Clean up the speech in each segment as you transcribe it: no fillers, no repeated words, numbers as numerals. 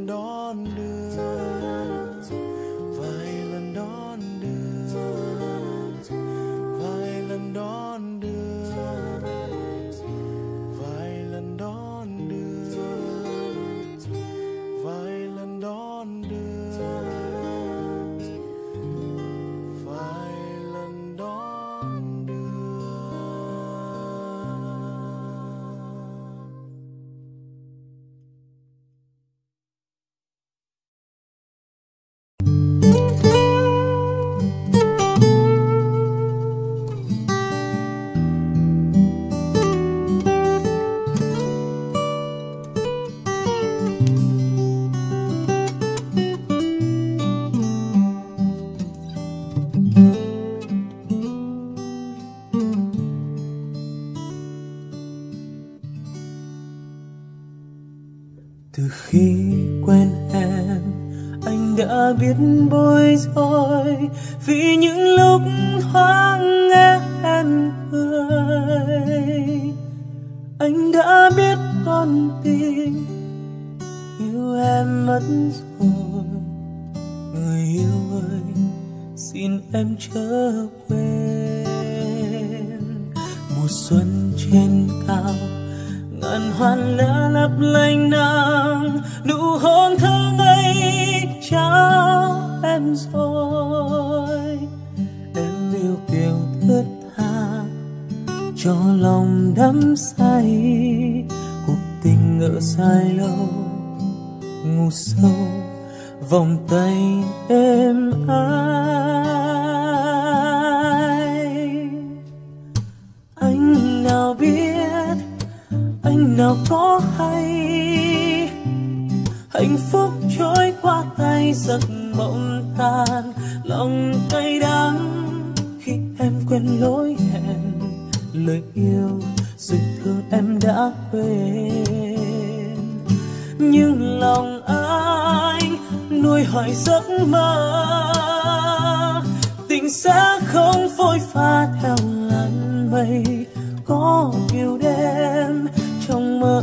lần đón đưa, vài lần đón đưa, vài lần đón đưa, vài lần đón đưa, vài lần đón đưa. Từ khi quen em, anh đã biết bối rối vì những lúc thoáng nghe em cười. Anh đã biết con tim yêu em mất rồi. Người yêu ơi, xin em chớ quên. Mùa xuân trên cao, ngàn hoa lá lấp lánh nắng, nụ hôn thơ ngây trao em rồi. Em yêu kiều thướt tha cho lòng đắm say, cuộc tình ngỡ dài lâu ngủ sâu vòng tay êm ái. Anh nào biết, anh nào có hay, hạnh phúc trôi qua tay giấc mộng tan, lòng cay đắng khi em quên lối hẹn lời yêu, rồi thương em đã quên. Nhưng lòng anh nuôi hỏi giấc mơ, tình sẽ không phôi pha theo làn mây. Có nhiều đêm trong mơ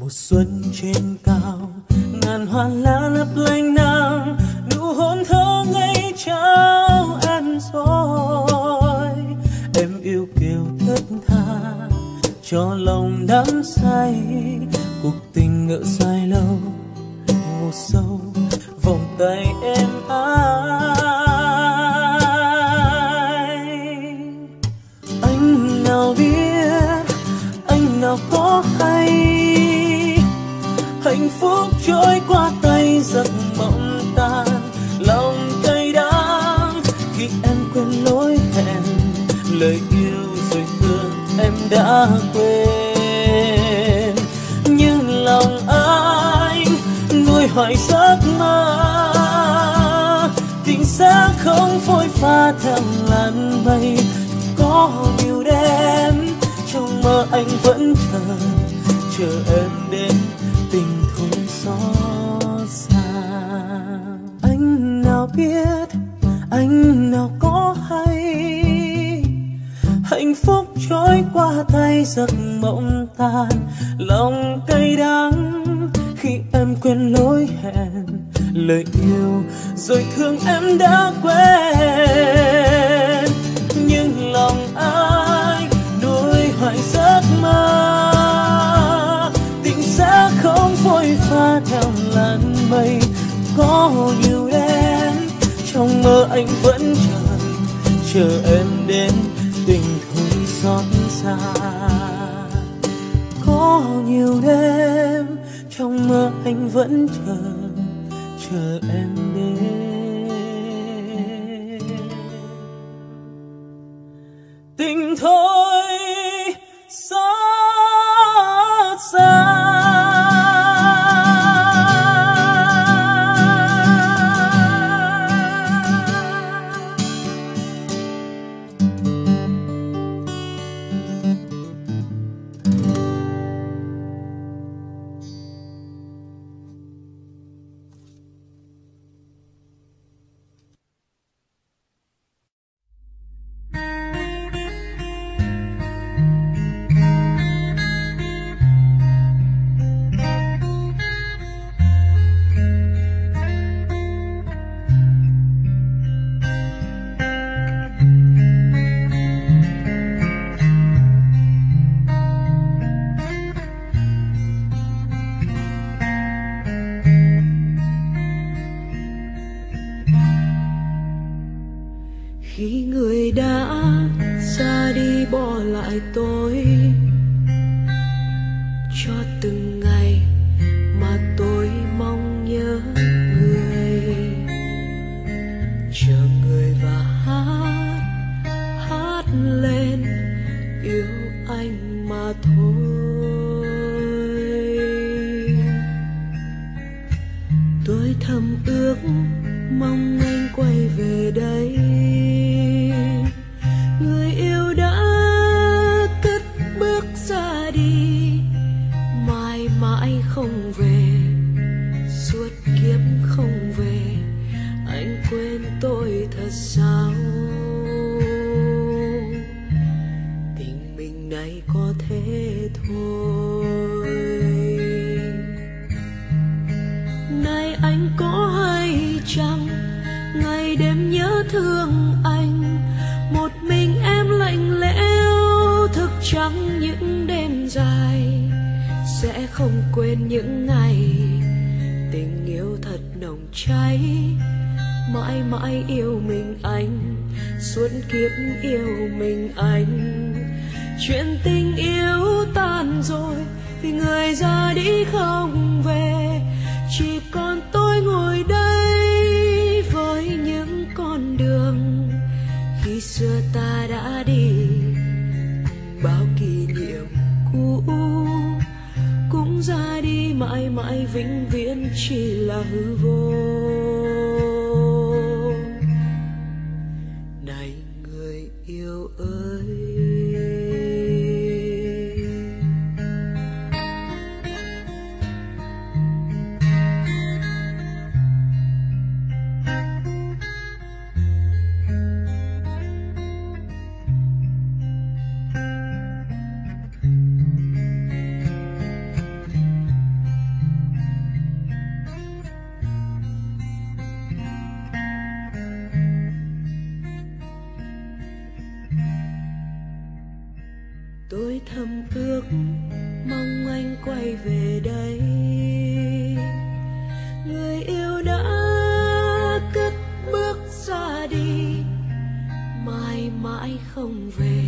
Mùa xuân trên cao, ngàn hoa lá lấp lánh nắng, nụ hôn thơ ngây trao em rồi. Em yêu kiều thất tha cho lòng đắm say, cuộc tình ngỡ dài lâu ngủ sâu vòng tay em ái. Anh nào biết, anh nào có hay, hạnh phúc trôi qua tay giấc mộng tan, lòng cay đắng khi em quên lối hẹn lời yêu, rồi thương em đã quên. Nhưng lòng anh nuôi hoài giấc mơ, tình sẽ không phôi pha theo làn mây. Có nhiều đêm trong mơ anh vẫn chờ, chờ em đến tình thôi xót xa. Anh nào biết, anh nào có hay, hạnh phúc trôi qua tay giấc mộng tan, lòng cay đắng khi em quên lối hẹn lời yêu, rồi thương em đã quên. Nhưng lòng anh nuôi hoài giấc mơ, sẽ không vội pha theo làn mây. Có nhiều đêm trong mơ anh vẫn chờ, chờ em đến tình thôi xót xa. Có nhiều đêm trong mơ anh vẫn chờ, chờ em đến tình thôi xót xa. Khi người đã ra đi bỏ lại tôi cho từng ngày mà tôi mong nhớ người, chờ người và hát lên yêu anh mà thôi. Tôi thầm ước mong anh quay về đây, người yêu đã cất bước ra đi, mãi mãi không về, suốt kiếp không về, anh quên tôi thật sao? Tình mình này có thế thôi. Này anh có hay chăng, ngày đêm nhớ thương anh, một mình em lạnh lẽo thức trắng những đêm dài, sẽ không quên những ngày tình yêu thật nồng cháy, mãi mãi yêu mình anh, suốt kiếp yêu mình anh. Chuyện tình yêu tan rồi vì người ra đi không về, chỉ còn tôi ngồi đây với những con đường khi xưa ta đã đi, bao kỷ niệm cũ cũng ra đi, mãi mãi vĩnh viễn chỉ là hư vô. Này người yêu ơi, tôi thầm ước mong anh quay về đây, người yêu đã cất bước ra đi, mãi mãi không về,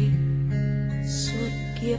suốt kiếp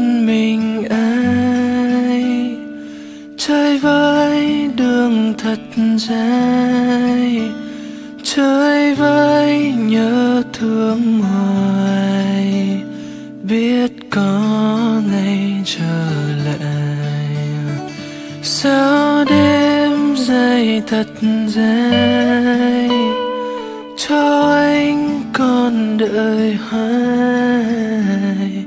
mình ai chơi với đường thật dài, chơi với nhớ thương hoài, biết có ngày trở lại. Sao đêm dài thật dài cho anh còn đợi hoài,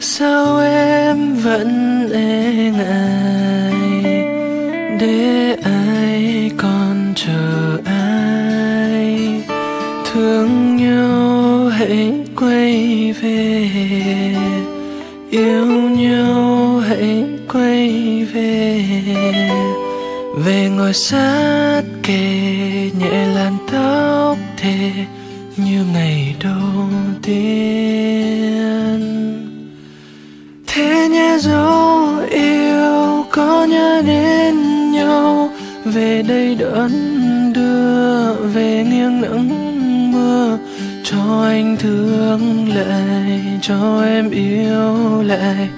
sao em vẫn e ngại để ai còn chờ ai. Thương nhau hãy quay về, yêu nhau hãy quay về, về ngồi sát kề nhẹ làn tóc thề như ngày đầu tiên. Thế nhé dấu yêu có nhớ đến nhau, về đây đón đưa về nghiêng nắng mưa, cho anh thương lại, cho em yêu lại,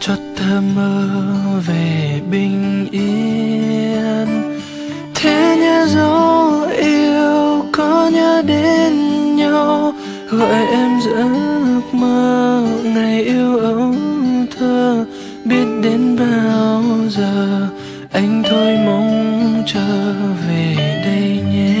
cho thơ mơ về bình yên. Thế nhé dấu yêu có nhớ đến nhau, gọi em giấc mơ ngày yêu ấu thơ, biết đến bao giờ anh thôi mong chờ về đây nhé.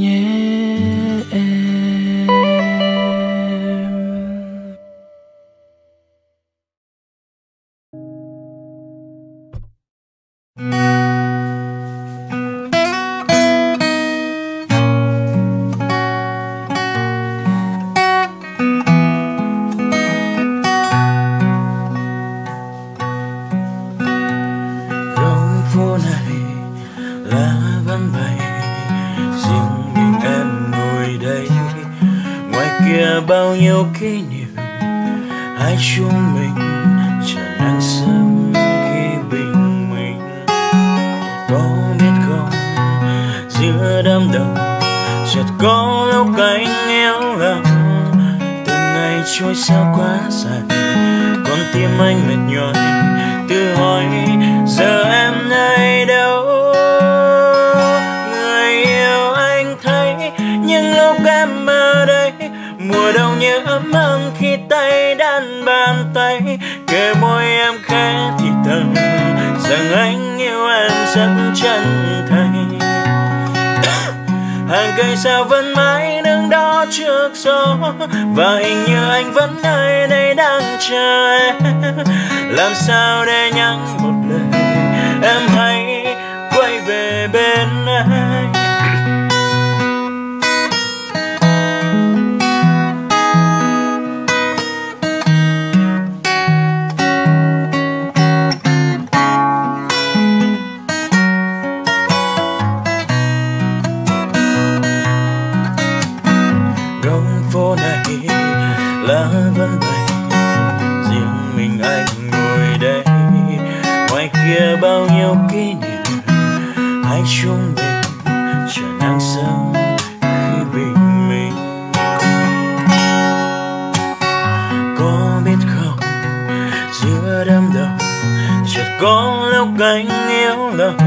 Hãy subscribe Có lúc anh yếu lòng, từng ngày trôi xa quá dài, con tim anh mệt nhòi tự hỏi giờ em nay đâu. Người yêu anh thấy những lúc em ở đây, mùa đông như ấm ấm khi tay đan bàn tay, kề môi em khẽ thì thầm rằng anh yêu em rất chân thành. Hàng cây sao vẫn mãi đứng đó trước gió, và hình như anh vẫn nơi đây đang chờ em. Làm sao để nhắn một lời em hãy quay về bên anh. Phố này lá vẫn bay, riêng mình anh ngồi đây. Ngoài kia bao nhiêu kỷ niệm, hãy chúng mình chờ nắng sớm khi bình minh. Có biết không, giữa đám đông chợt có lúc anh yếu lòng,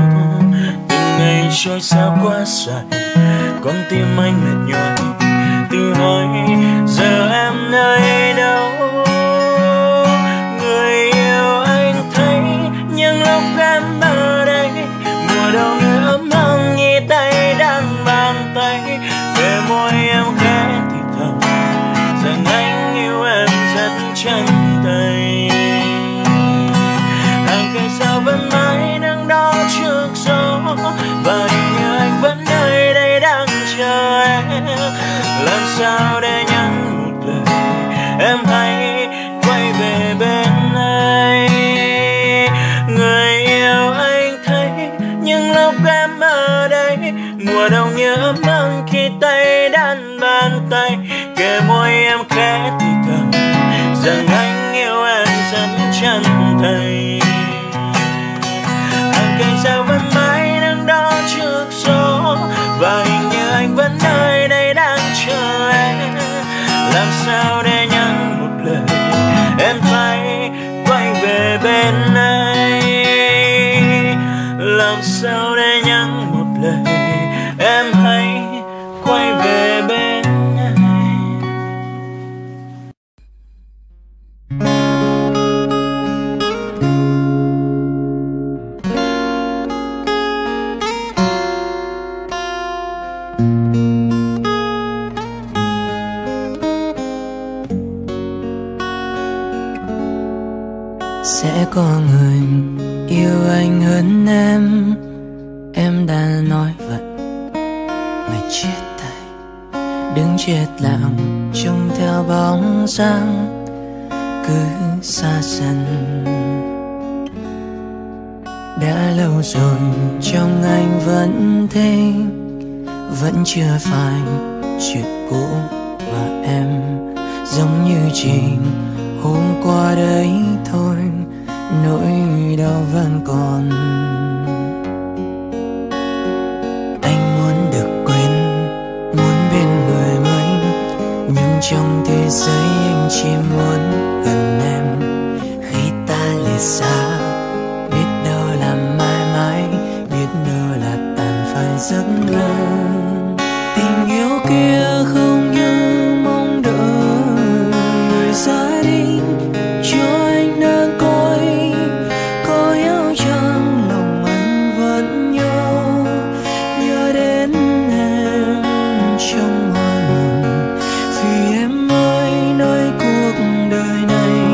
từng ngày trôi xa quá dài, con tim anh mệt nhòi tự hỏi giờ em nơi đâu. Người yêu anh thấy những lúc em ở đây, mùa đông như ấm ấm như tay đang bàn tay, về môi em khẽ thì thầm rằng anh yêu em rất chân thành. Hàng cây sao vẫn mãi đứng đó trước gió, và hình như anh vẫn nơi đây đang chờ em. Làm sao để nhắn một lời em hãy quay về bên anh. Người yêu anh thấy những lúc em ở đây, mùa đông như ấm ấm khi tay đan bàn tay, kề môi em khẽ thì thầm rằng anh yêu em rất chân thành. Hàng cây sao vẫn mãi đứng đó trước gió, và hình như anh vẫn nơi đây đang chờ em. Làm sao để nhắn một lời em hãy quay về bên anh. Làm sao để nhắn một lời em hãy quay về bên anh. Sẽ có người yêu anh hơn em đã nói vậy. Ngày chia tay, đứng chết lặng trông theo bóng dáng cứ xa dần. Đã lâu rồi trong anh vẫn thấy, vẫn chưa phải chuyện cũ và em giống như chỉ hôm qua đấy thôi, nỗi đau vẫn còn. Anh muốn được quên, muốn bên người mới, nhưng trong thế giới anh chỉ muốn gần em. Khi ta lìa xa, biết đâu là mãi mãi, biết đâu là tàn phai giấc mơ. Tình yêu kia không như mong đợi, người ra đi cho anh đơn côi. Có yêu chăng lòng anh vẫn nhớ, nhớ đến em trong hoa hồng. Vì em ơi, nơi cuộc đời này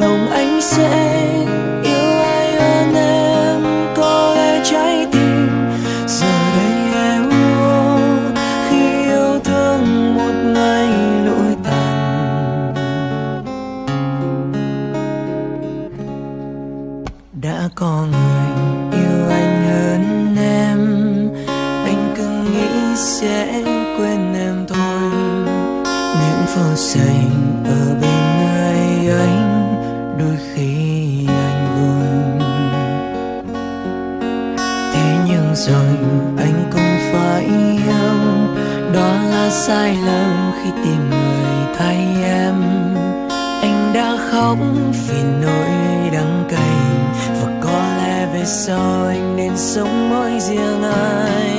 lòng anh sẽ yêu ai hơn em. Có lẽ trái tim giờ đây em vô, khi yêu thương một ngày lụi tàn. Đã có người yêu anh hơn em, anh cứ nghĩ sẽ quên em thôi. Những phút giây ở bên người ấy đôi khi anh vui, thế nhưng rồi anh cũng phải yêu Đó là sai lầm khi tìm người thay em. Anh đã khóc vì nỗi đắng cay, và có lẽ về sau anh nên sống mỗi riêng anh.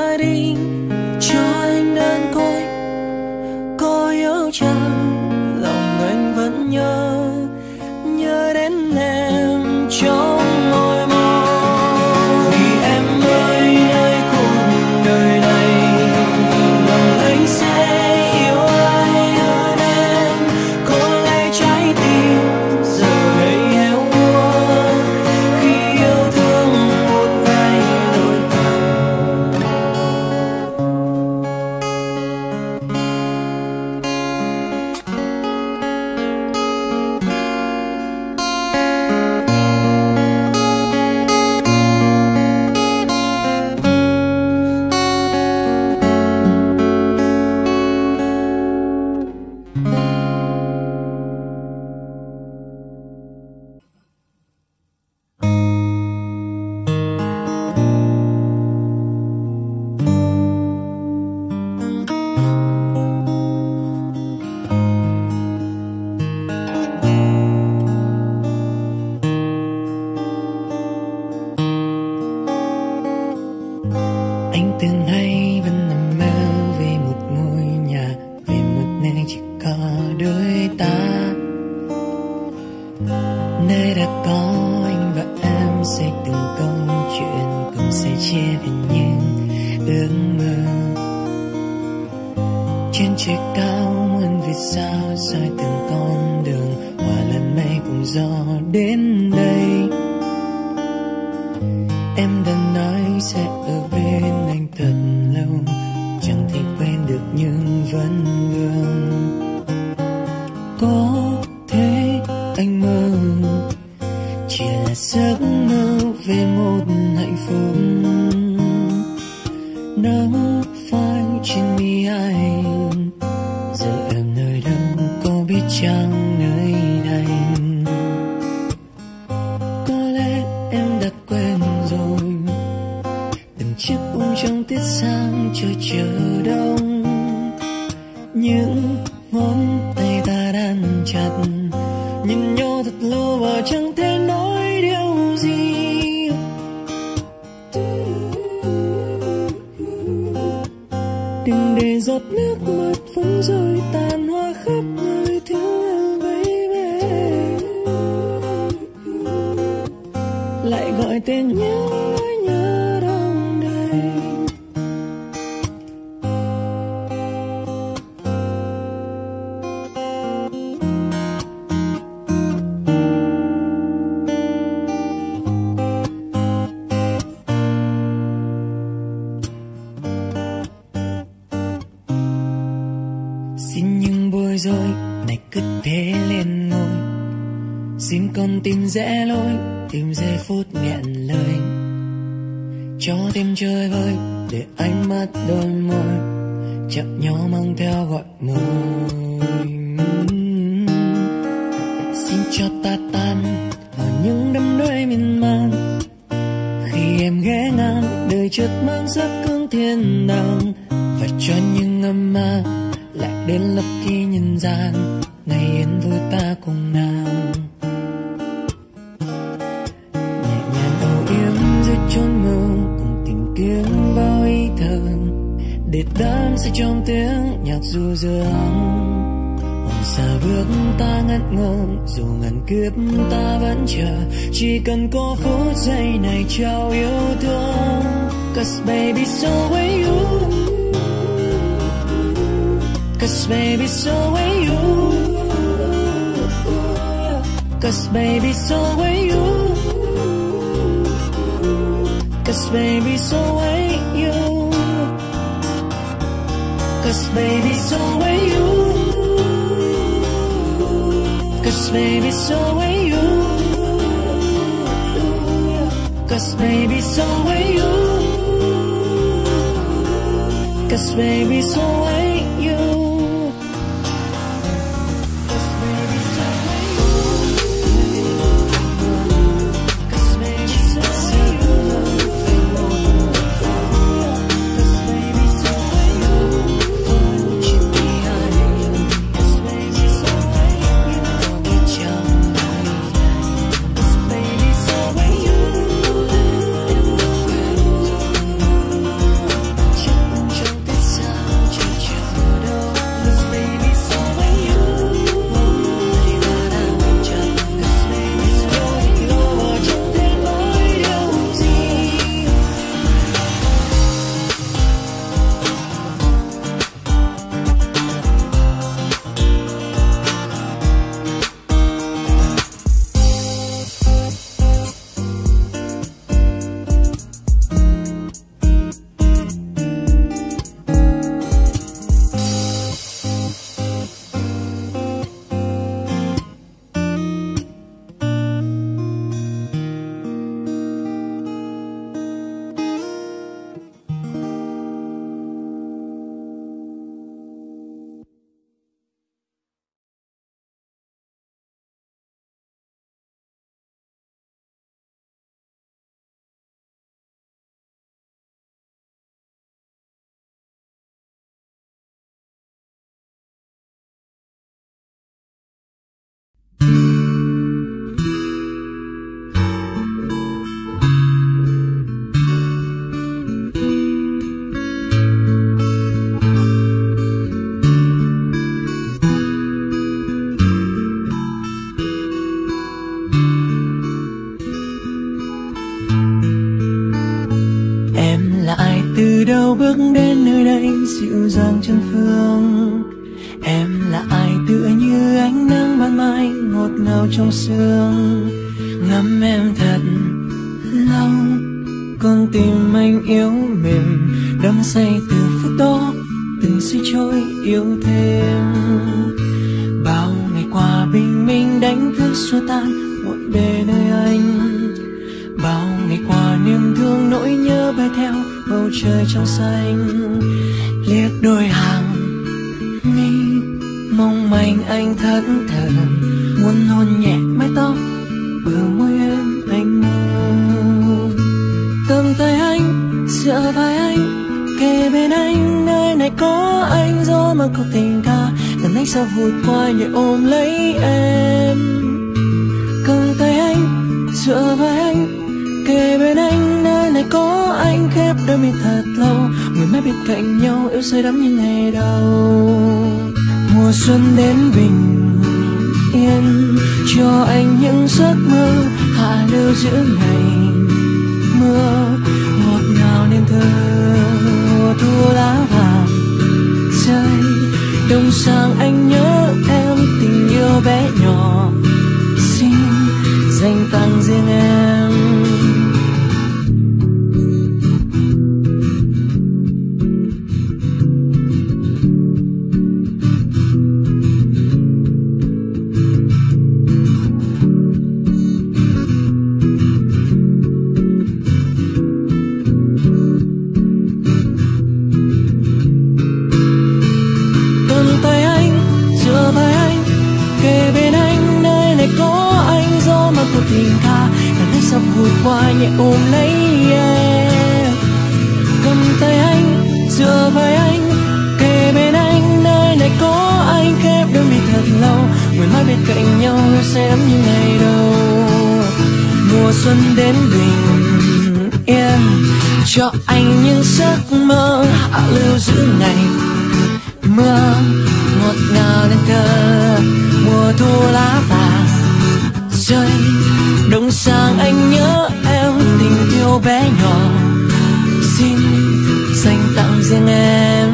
Nhẹ nhàng âu yếm giữa chốn mơ, cùng tìm kiếm bao ý thơ say trong tiếng nhạc du dương. Hoàng xa bước ta ngắt ngông, dù ngàn kiếp ta vẫn chờ, chỉ cần có phút giây này trao yêu thương. 'Cause baby so are you, 'cause baby so are you, 'cause baby so are you, 'cause baby so are you, 'cause baby so are you, 'cause baby so are you, 'cause baby so are you, 'cause baby so ain't you, 'cause baby so ain't you, 'cause baby so ain't you, 'cause baby so ain't you, 'cause baby so ain't you, 'cause baby so ain't you. Bước đến nơi đây dịu dàng chân phương, em là ai tựa như ánh nắng ban mai ngọt ngào trong sương. Ngắm em thật lâu, con tim anh yếu mềm đắm say từ phút đó, từng suy trôi yêu thêm. Bao ngày qua bình minh đánh thức xua tan muộn về nơi anh, bao ngày qua niềm thương nỗi nhớ bay theo bầu trời trong xanh. Liếc đôi hàng mi mong manh anh thẫn thờ, muốn hôn nhẹ mái tóc bờ môi em anh mơ. Cầm tay anh dựa vai anh kề bên anh, nơi này có anh gió mang cuộc tình ca gần anh sao vụt qua nhẹ ôm lấy em. Cầm tay anh dựa vai anh kề bên anh, nơi này có anh khép đôi mi thật lâu, người mãi bên cạnh nhau yêu say đắm như ngày đầu. Mùa xuân đến bình yên cho anh những giấc mơ hạ lưu giữa ngày mưa, ngọt ngào nên thơ mùa thu lá vàng rơi đông sang. Anh nhớ em tình yêu bé nhỏ xin dành tặng riêng em. Cho anh những giấc mơ hạ lưu giữa ngày mưa ngọt ngào nên thơ mùa thu lá vàng rơi đông sang anh nhớ em tình yêu bé nhỏ xin dành tặng riêng em.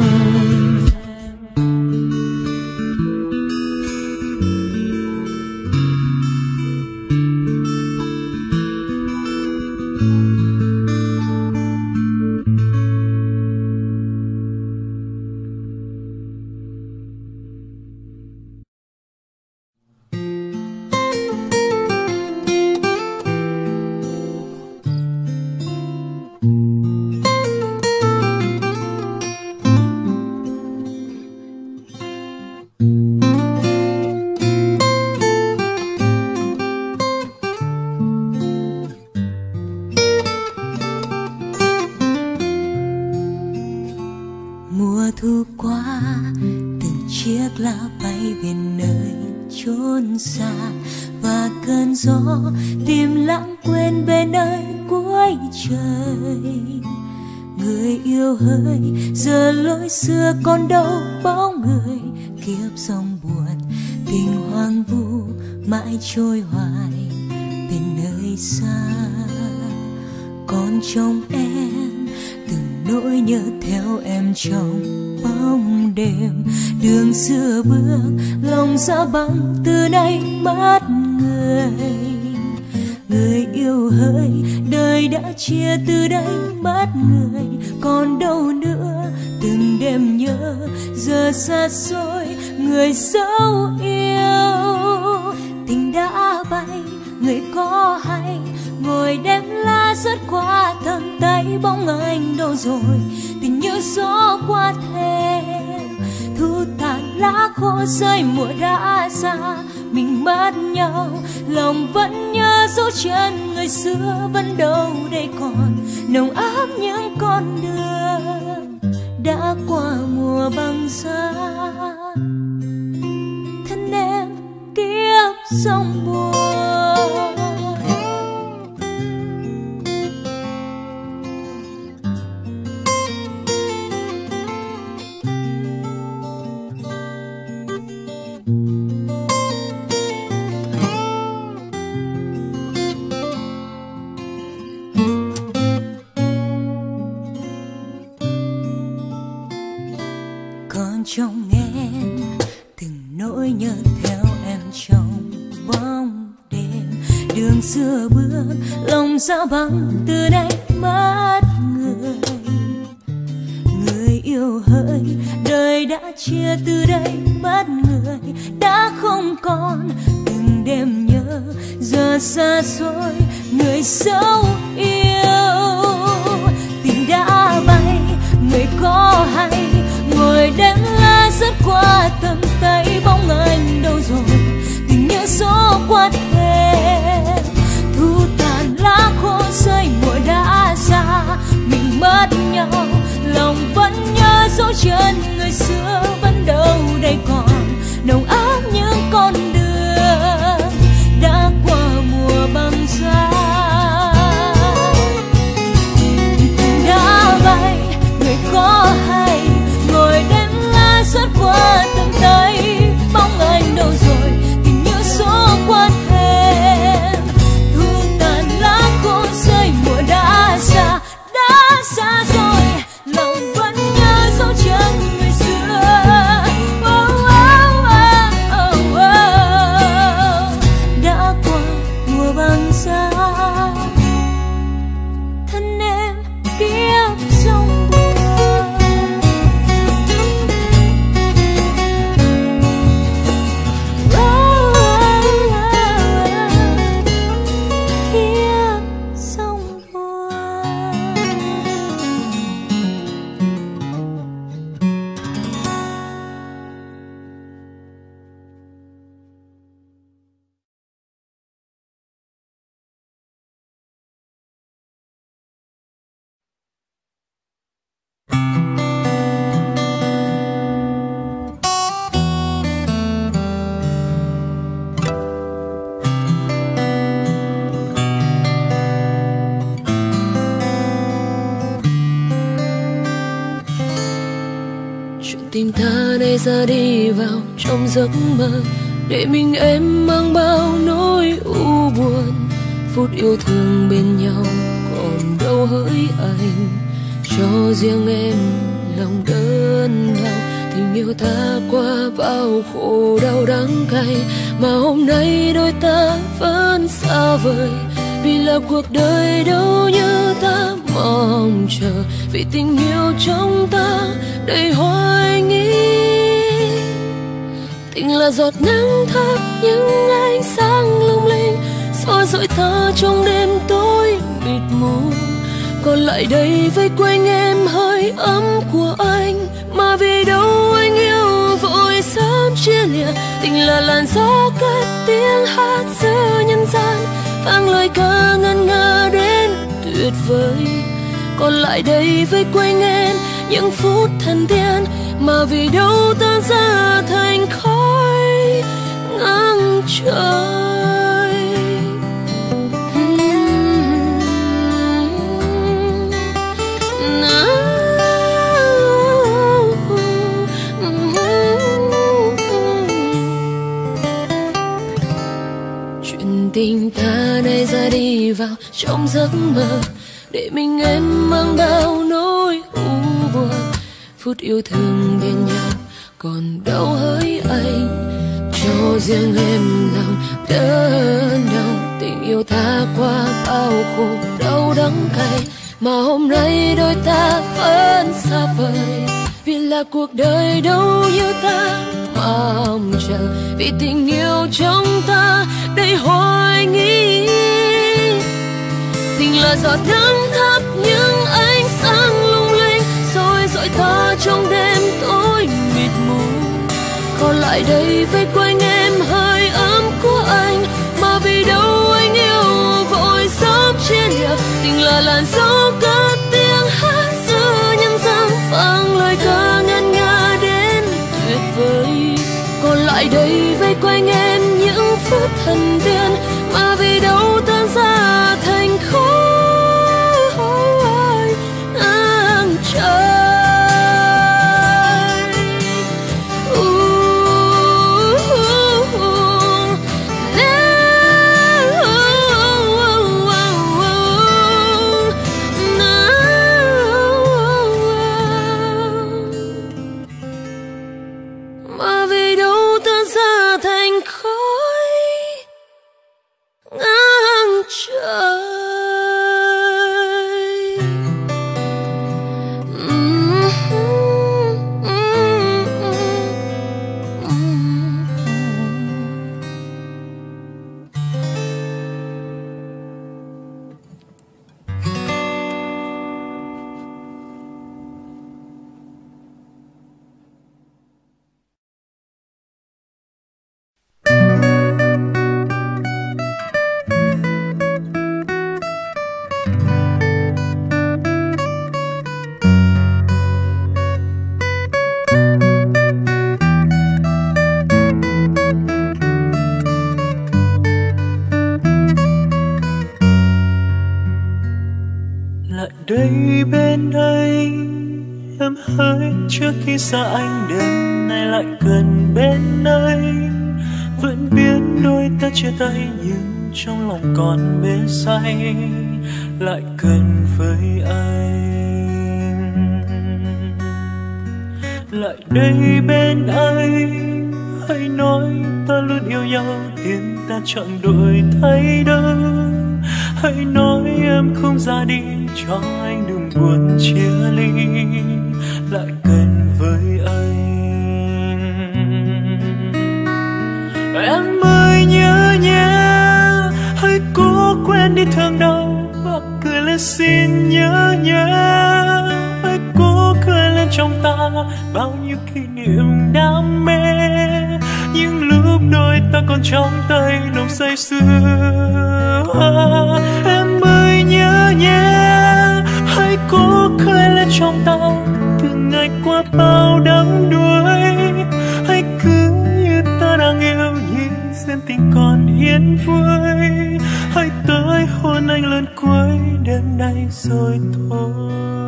Còn đâu bao người kiếp dòng buồn tình hoang vu mãi trôi hoài bên nơi xa. Còn trong em từng nỗi nhớ theo em trong bóng đêm đường xưa bước lòng xa băng từ nay mất người. Người yêu hỡi đời đã chia từ đây mất người còn đâu nữa từng đêm nhớ giờ xa xôi người dấu yêu. Tình đã bay người có hay ngồi đem lá rớt qua thầm tay bóng anh đâu rồi. Tình như gió qua thề thu tàn lá khô rơi mùa đã xa mình mất nhau lòng vẫn nhớ dấu chân người xưa vẫn đâu đây còn nồng ấm những con đường đã qua mùa băng giá. Thân em kiếp dòng buồn trong em từng nỗi nhớ theo em trong bóng đêm đường xưa bước lòng dã vắng từ nay mất người. Người yêu hỡi đời đã chia từ đây mất người đã không còn từng đêm nhớ giờ xa xôi người dấu yêu. Tình đã bay người có hay ngồi đêm lá rớt qua tầm tay bóng anh đâu rồi. Tình nhớ gió quát thềm thu tàn lá khô rơi mùa đã xa mình mất nhau lòng vẫn nhớ dấu chân người xưa vẫn đâu đây còn nồng ấm những con đường đã qua mùa băng giá. Tình đã bay người có hay ngồi đêm lá rớt qua tầm tay bóng anh đâu rồi. Tình yêu số qua thềm thu tàn lá khô rơi mùa đã xa rồi lòng vẫn nhớ dấu chân người xưa. Bây giờ đi vào trong giấc mơ để mình em mang bao nỗi u buồn. Phút yêu thương bên nhau còn đâu hỡi anh, cho riêng em lòng đơn đau. Tình yêu ta qua bao khổ đau đắng cay, mà hôm nay đôi ta vẫn xa vời. Vì là cuộc đời đâu như ta mong chờ, vì tình yêu trong ta đầy hoài nghi. Tình là giọt nắng thắp những ánh sáng lung linh, soi dọi ta trong đêm tối mịt mù. Còn lại đây vây quanh em hơi ấm của anh, mà vì đâu anh yêu vội sớm chia lìa. Tình là làn gió cất tiếng hát giữa nhân gian, vang lời ca ngân nga đến tuyệt vời. Còn lại đây vây quanh em những phút thần tiên, mà vì đâu ta ra thành khói ngang trời. Chuyện tình ta nay ra đi vào trong giấc mơ để mình em mang bao nỗi u buồn. Phút yêu thương bên nhau còn đâu hỡi anh, cho riêng em lòng đơn đau. Tình yêu ta qua bao khổ đau đắng cay, mà hôm nay đôi ta vẫn xa vời. Vì là cuộc đời đâu như ta mong chờ, vì tình yêu trong ta đầy hoài nghi. Tình là giọt nắng thắp những ánh sáng lung linh, soi dọi ta trong đêm tối mịt mù. Còn lại đây vây quanh em hơi ấm của anh, mà vì đâu anh yêu vội sớm chia lìa. Tình là làn gió cất tiếng hát giữa nhân gian, vang lời ca ngân nga đến tuyệt vời. Còn lại đây vây quanh em những phút thần tiên, mà vì đâu tan ra thành khói ngang trời. Trước khi xa anh đêm nay lại gần bên anh, vẫn biết đôi ta chia tay nhưng trong lòng còn mê say, lại gần với anh. Lại đây bên anh, hãy nói ta luôn yêu nhau, tim ta chọn đổi thay đâu. Hãy nói em không ra đi cho anh đừng buồn chia ly, lại gần với anh. Em ơi nhớ nhé, hãy cố quên đi thương đau và cười lên xin nhớ nhé. Hãy cố cười lên trong ta bao nhiêu kỷ niệm đam mê, những lúc đôi ta còn trong tay nồng say sưa. Em ơi nhớ nhé, hãy cố cười lên trong ta từng ngày qua bao đắm đuối. Hãy cứ như ta đang yêu nhìn xem tình còn yên vui. Hãy tới hôn anh lần cuối đêm nay rồi thôi.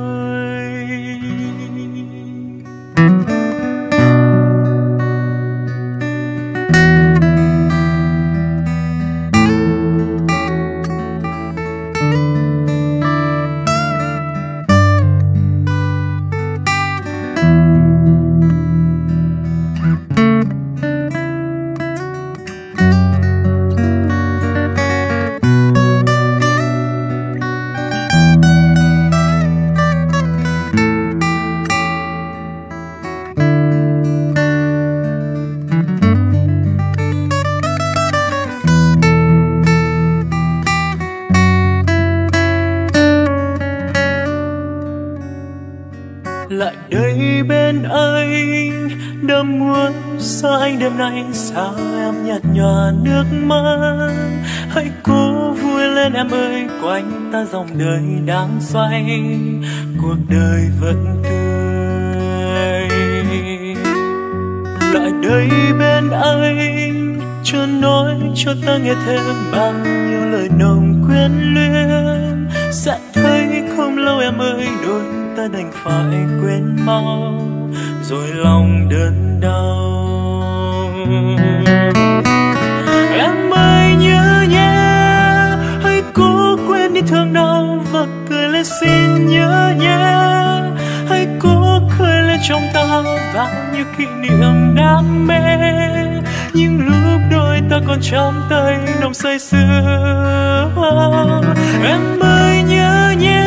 lại đây bên anh. Đã muốn xa anh đêm nay, sao em nhạt nhòa nước mắt. Hãy cố vui lên em ơi, quanh ta dòng đời đang xoay, cuộc đời vẫn tươi. Lại đây bên anh, chưa nói cho ta nghe thêm bao nhiêu lời nồng quyến luyến. Sẽ thấy không lâu em ơi, đôi ta đành phải quên mau, rồi lòng đớn đau. Em ơi nhớ nhé, hãy cố quên đi thương đau và cười lên xin nhớ nhé. Hãy cố cười lên trong ta bao nhiêu kỷ niệm đam mê, nhưng lúc đôi ta còn trong tay nồng say sưa. Em ơi nhớ nhé,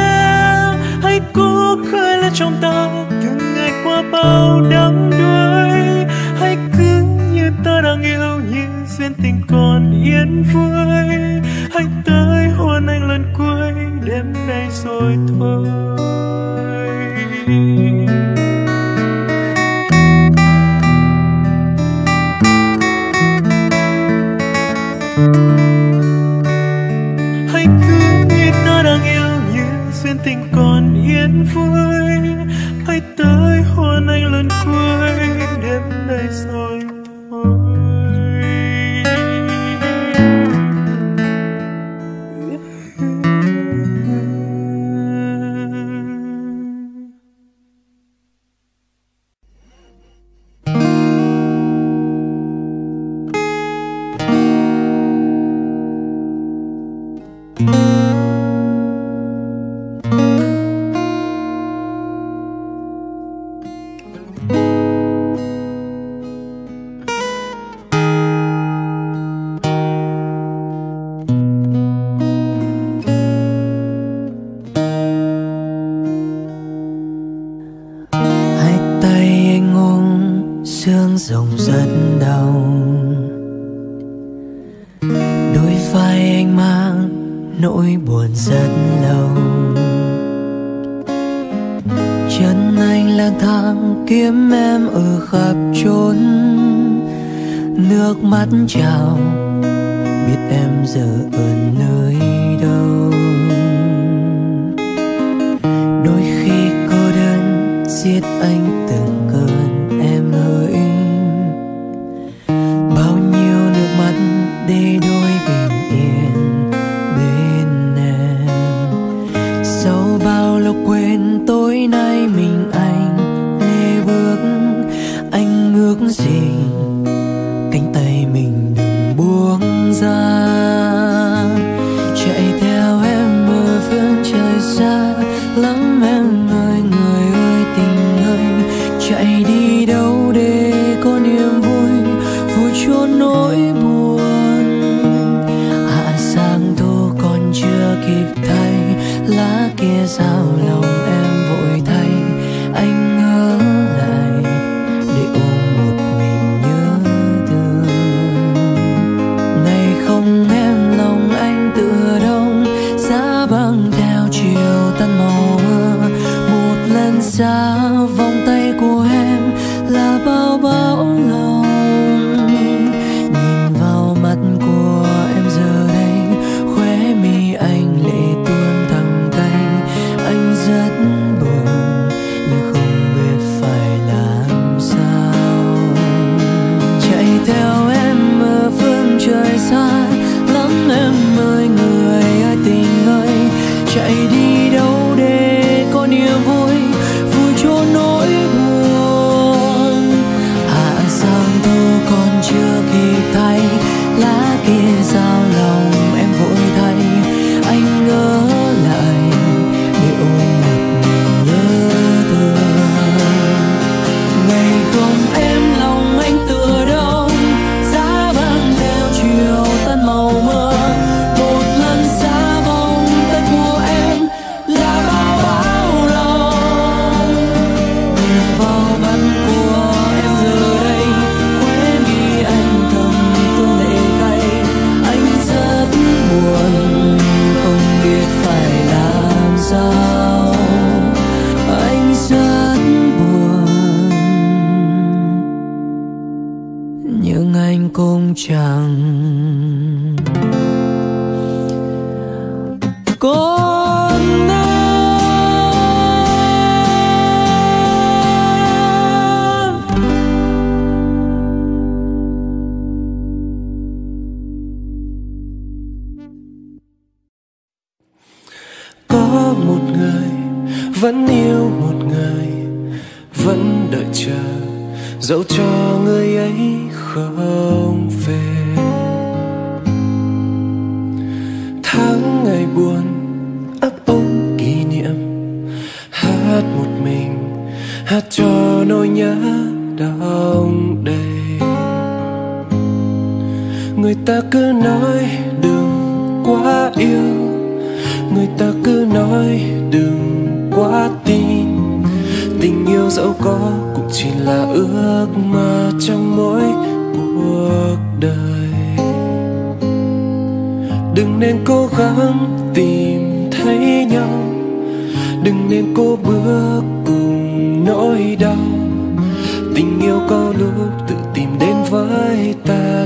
hãy cố cười lên trong ta từng ngày qua bao đắm đuối. Hãy cứ như ta đang yêu, như duyên tình còn yên vui. Hãy tới hôn anh lần cuối đêm nay rồi thôi. Hãy cứ như ta đang yêu, như duyên tình còn yên vui. Hãy tới hôn anh lần cuối đêm nay rồi thôi. Chào, biết em giờ ở nơi đâu. Đôi khi cô đơn giết anh từng cơn em hỡi. Bao nhiêu nước mắt để đôi bình yên bên em. Sau bao lâu quên, tối nay mình anh lê bước. Anh ước gì chạy theo em mơ phương trời xa lắm em ơi, người ơi tình ơi. Chạy đi đâu để có niềm vui, vui cho nỗi buồn. Hạ sang thu còn chưa kịp thay, lá kia sao lòng em vội thay. Anh ngỡ lại để ôm một mình nhớ thương. Này không em lòng anh tựa đông, giá băng theo chiều tan màu mưa. Một lần xa vòng tay của em là bao bão lòng. Nhìn vào mắt của em giờ đây, khóe mi anh lệ tuôn thẳng cay. Anh rất buồn nhưng không biết phải làm sao. Chạy theo em ở phương trời xa lắm em ơi, người ơi tình ơi. Chạy đi đâu để có niềm vui, vui cho nỗi buồn. Hạ sang thu còn chưa kịp thay, lá kia sao lòng em vội thay. Anh ngỡ lại để ôm một mình nhớ thương. Ngày không em lòng anh tựa đâu, giá vàng theo chiều tan màu mơ. Một lần xa vòng tay của em con em. Có một người vẫn yêu một người, vẫn đợi chờ dẫu cho người ấy không về. Tháng ngày buồn ấp úng kỷ niệm, hát một mình, hát cho nỗi nhớ đong đầy. Người ta cứ nói đừng quá yêu, người ta cứ nói đừng quá tin. Tình yêu dẫu có cũng chỉ là ước mơ trong mỗi cuộc đời. Đừng nên cố gắng tìm thấy nhau, đừng nên cố bước cùng nỗi đau. Tình yêu có lúc tự tìm đến với ta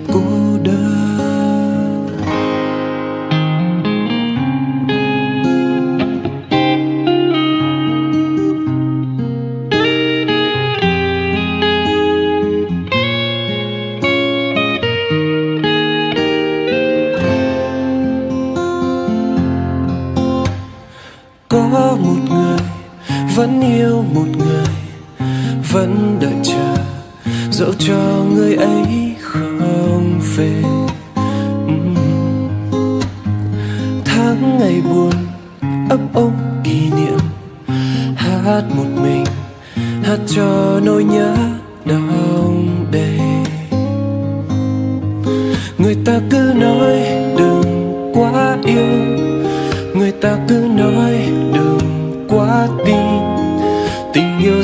cô đơn. Có một người vẫn yêu một người, vẫn đợi chờ dẫu cho người ấy không về. Tháng ngày buồn ấp úng kỷ niệm, hát một mình, hát cho nỗi nhớ đong đầy. Người ta cứ nói đừng quá yêu, người ta cứ nói đừng quá tin. Tình yêu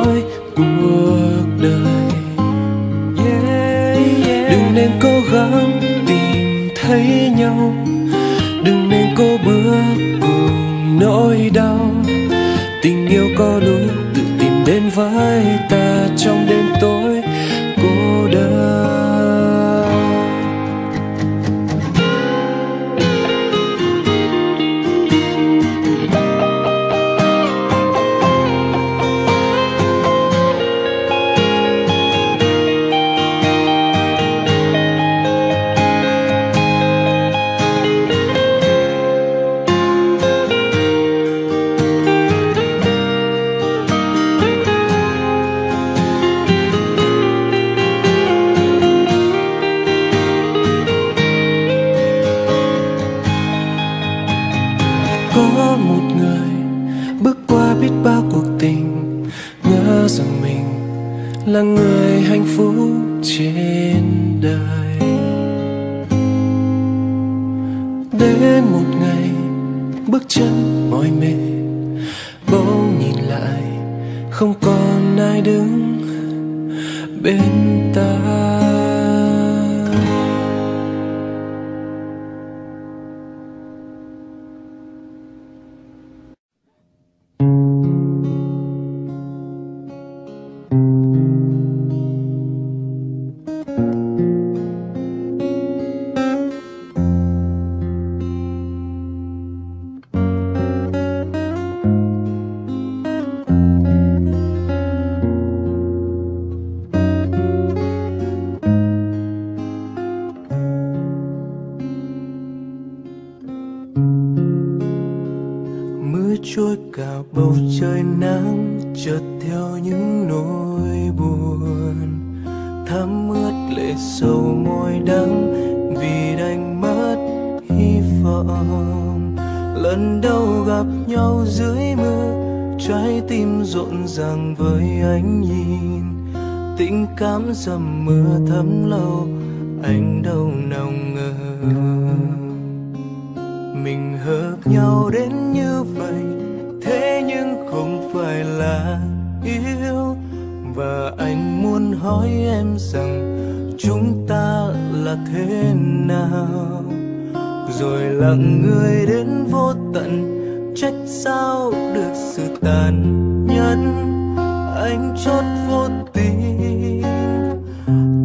cuộc đời. Đừng nên cố gắng tìm thấy nhau, đừng nên cố bước cùng nỗi đau. Tình yêu có lúc tự tìm đến với ta trong đêm tối cô đơn. Có một người bước qua biết bao cuộc tình, ngỡ rằng mình là người hạnh phúc trên đời. Đến một ngày bước chân mỏi mệt, bỗng nhìn lại không còn ai đứng bên ta. Trôi cả bầu trời nắng chợt theo những nỗi buồn, thấm ướt lệ sầu môi đắng vì đánh mất hy vọng. Lần đầu gặp nhau dưới mưa, trái tim rộn ràng với ánh nhìn. Tình cảm dầm mưa thấm lâu, anh đâu nào ngờ mình hợp nhau đến như vậy. Thế nhưng không phải là yêu, và anh muốn hỏi em rằng chúng ta là thế nào. Rồi lặng người đến vô tận, trách sao được sự tàn nhẫn. Anh chót vô tình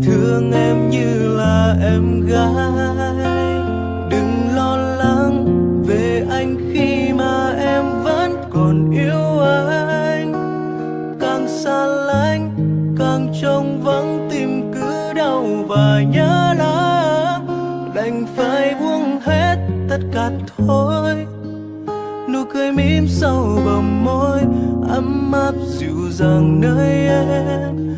thương em như là em gái, đừng lo lắng về anh khi mà em vẫn còn yêu anh. Càng xa lánh càng trông vắng, tim cứ đau và nhớ lắm, đành phải buông hết tất cả thôi. Nụ cười mím sâu bờ môi ấm áp dịu dàng nơi em,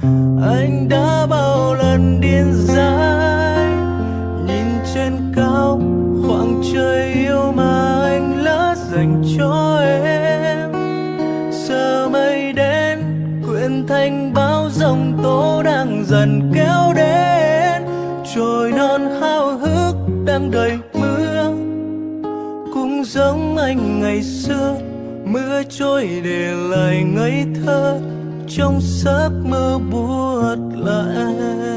anh đã bao lần điên dại nhìn trên cao khoảng trời yêu mà anh lỡ dành cho em. Giờ mây đen quyện thành bão giông tố đang dần kéo đến, trồi non háo hức đang đầy mưa. Cũng giống anh ngày xưa, mưa trôi để lại ngây thơ trong giấc mơ buốt lại.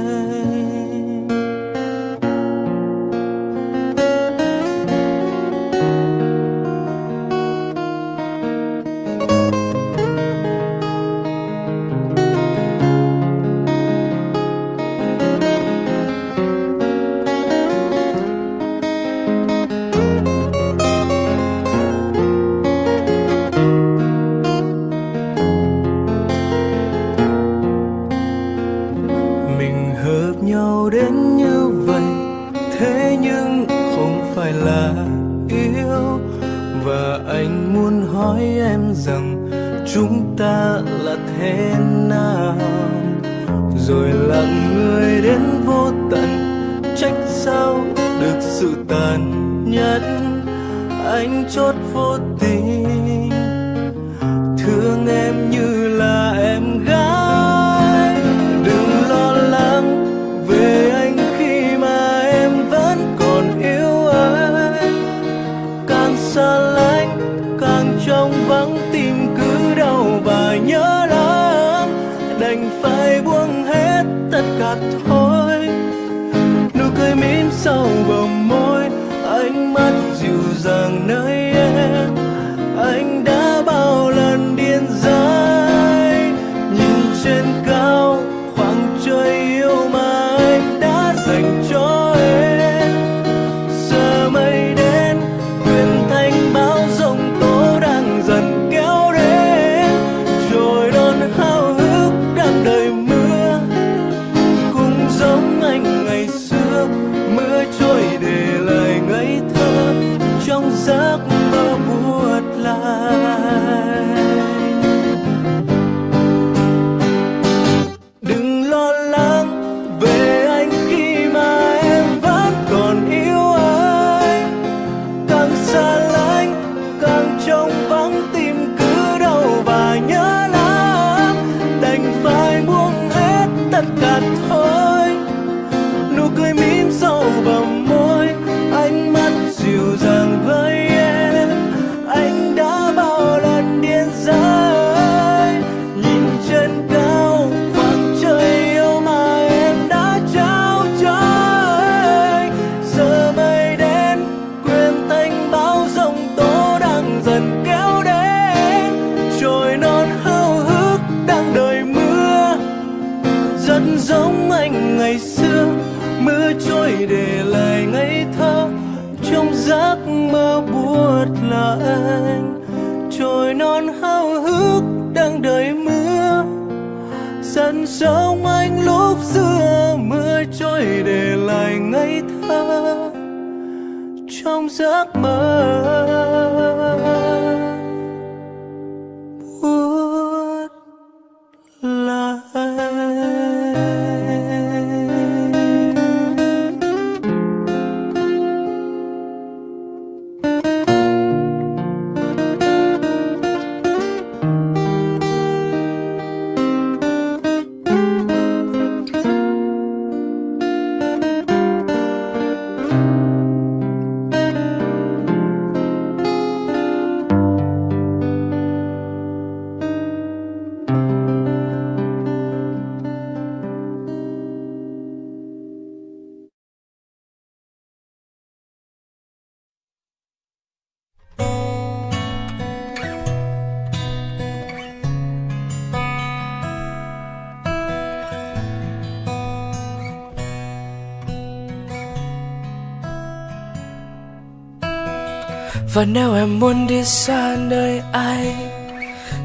Và nếu em muốn đi xa nơi ai,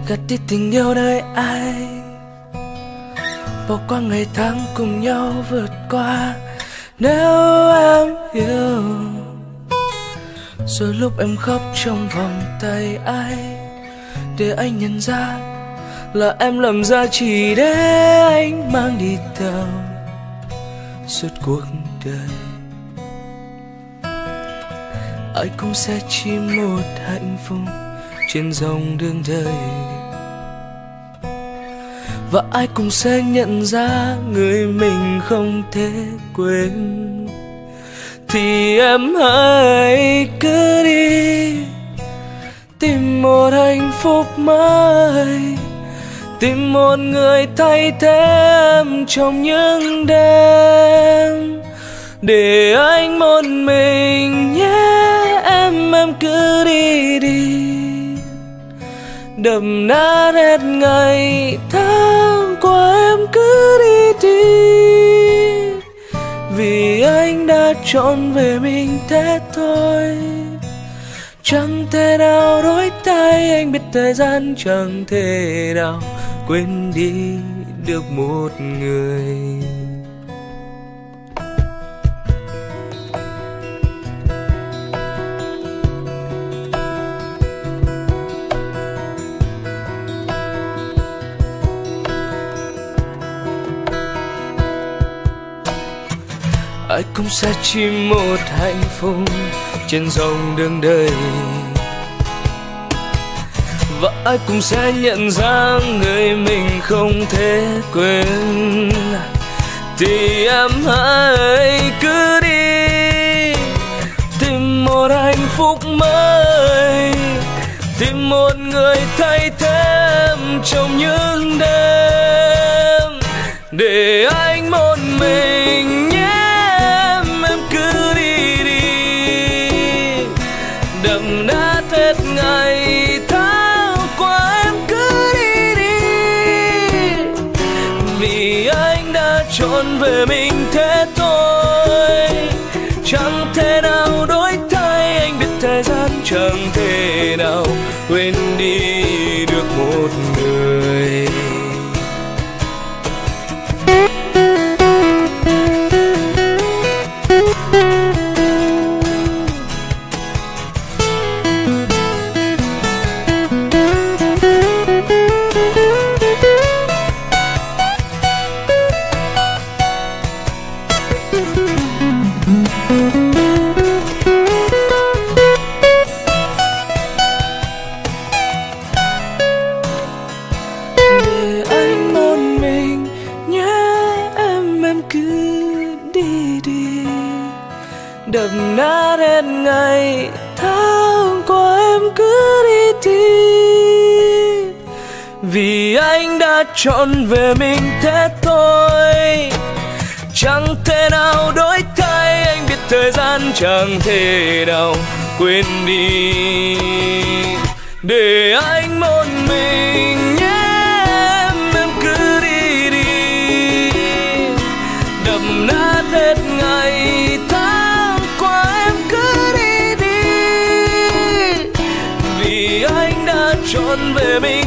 gạt đi tình yêu nơi ai, bỏ qua ngày tháng cùng nhau vượt qua. Nếu em yêu rồi lúc em khóc trong vòng tay ai, để anh nhận ra là em làm ra chỉ để anh mang đi theo suốt cuộc đời. Ai cũng sẽ chỉ một hạnh phúc trên dòng đường đời, và ai cũng sẽ nhận ra người mình không thể quên. Thì em hãy cứ đi tìm một hạnh phúc mới, tìm một người thay thế em trong những đêm để anh một mình nhé. Em cứ đi đi, đậm nát hết ngày tháng qua. Em cứ đi đi, vì anh đã chọn về mình thế thôi. Chẳng thể nào đổi thay, anh biết thời gian chẳng thể nào quên đi được một người. Ai cũng sẽ chỉ một hạnh phúc trên dòng đường đời, và ai cũng sẽ nhận ra người mình không thể quên. Thì em hãy cứ đi tìm một hạnh phúc mới, tìm một người thay thế em trong những đêm để anh một mình nhé. Ngày tháng qua em cứ đi đi, vì anh đã chọn về mình thế thôi. Chẳng thể nào đổi thay, anh biết thời gian chẳng thể nào quên đi được một người. Đậm nát hết ngày tháng qua. Em cứ đi đi, vì anh đã chọn về mình thế thôi. Chẳng thể nào đổi thay, anh biết thời gian chẳng thể nào quên đi. Để anh một mình nhé, em cứ đi đi, đậm nát hết ngày tháng qua. Em cứ đi đi, vì anh đã chọn về mình